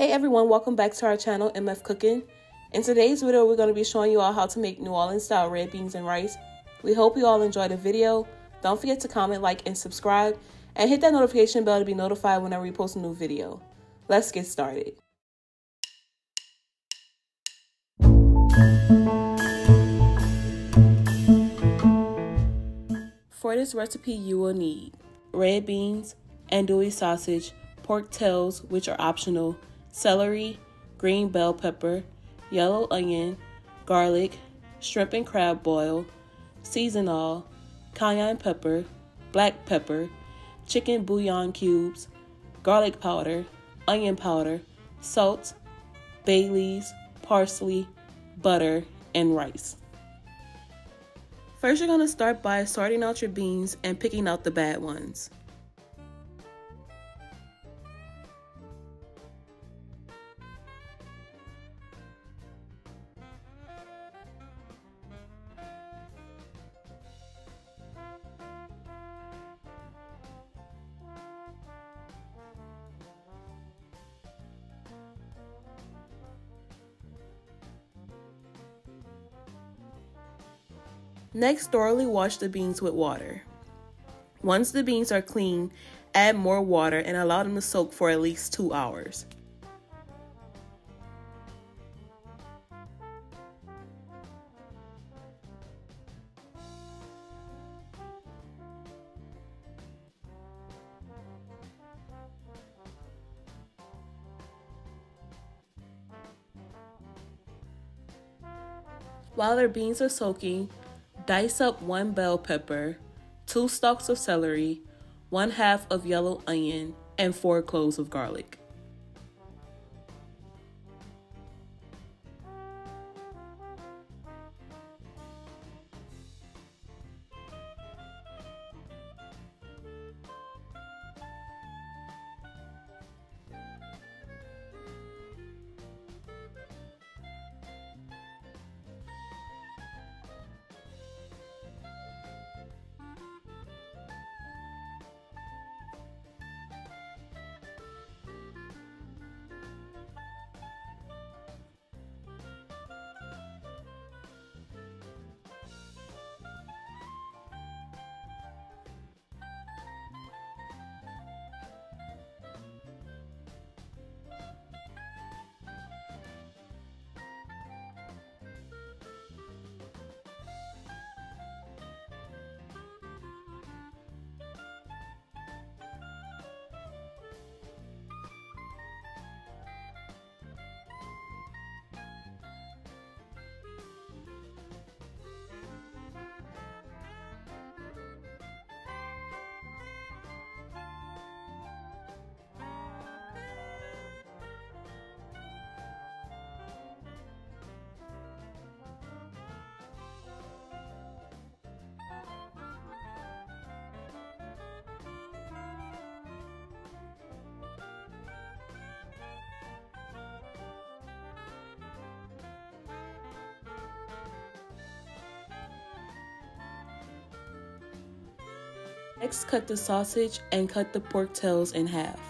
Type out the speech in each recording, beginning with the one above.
Hey everyone, welcome back to our channel, MF Cookin'. In today's video, we're going to be showing you all how to make New Orleans style red beans and rice. We hope you all enjoy the video. Don't forget to comment, like, and subscribe, and hit that notification bell to be notified whenever we post a new video. Let's get started. For this recipe, you will need red beans, andouille sausage, pork tails, which are optional, celery, green bell pepper, yellow onion, garlic, shrimp and crab boil, season all, cayenne pepper, black pepper, chicken bouillon cubes, garlic powder, onion powder, salt, bay leaves, parsley, butter, and rice. First, you're going to start by sorting out your beans and picking out the bad ones. Next, thoroughly wash the beans with water. Once the beans are clean, add more water and allow them to soak for at least 2 hours. While their beans are soaking, dice up 1 bell pepper, 2 stalks of celery, 1/2 of yellow onion, and 4 cloves of garlic. Next, cut the sausage and cut the pork tails in half.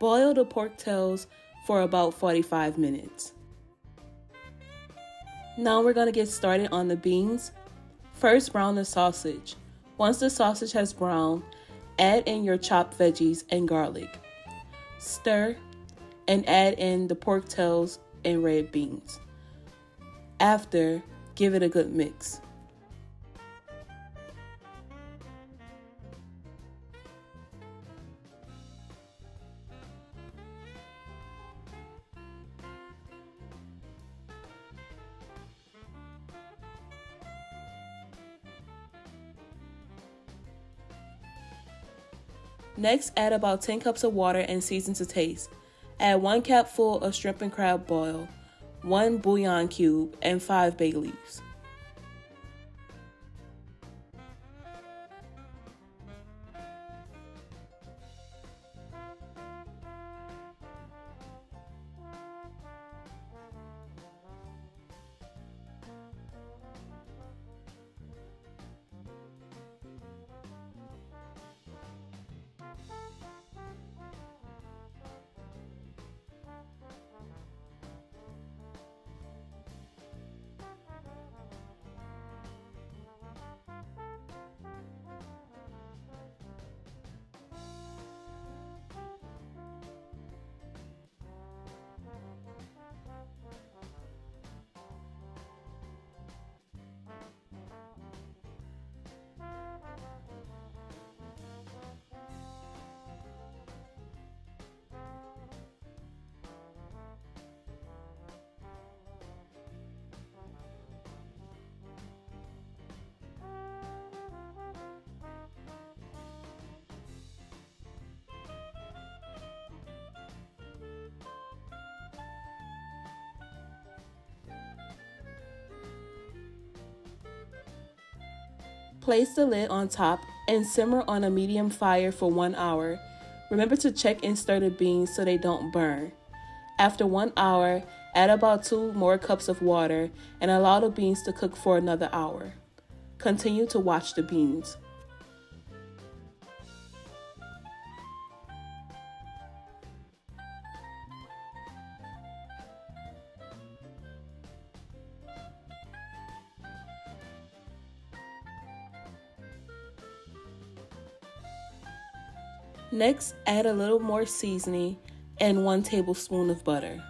Boil the pork tails for about 45 minutes. Now we're going to get started on the beans. First, brown the sausage. Once the sausage has browned, add in your chopped veggies and garlic. Stir and add in the pork tails and red beans. After, give it a good mix. Next, add about 10 cups of water and season to taste. Add 1 cupful of shrimp and crab boil, 1 bouillon cube, and 5 bay leaves. Place the lid on top and simmer on a medium fire for 1 hour. Remember to check and stir the beans so they don't burn. After 1 hour, add about 2 more cups of water and allow the beans to cook for another hour. Continue to watch the beans. Next, add a little more seasoning and 1 tablespoon of butter.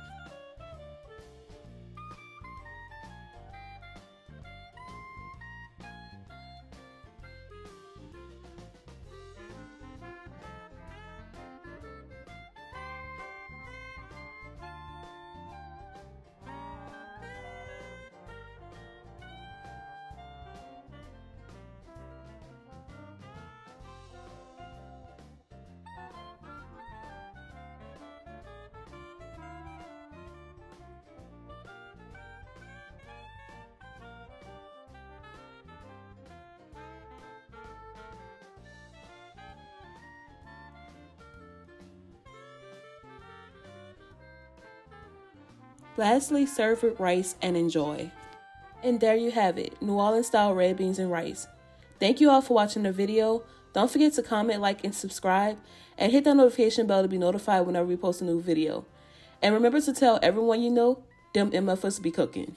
Lastly, serve with rice and enjoy. And there you have it, New Orleans style red beans and rice. Thank you all for watching the video. Don't forget to comment, like, and subscribe, and hit that notification bell to be notified whenever we post a new video. And remember to tell everyone you know, them MFs be cooking.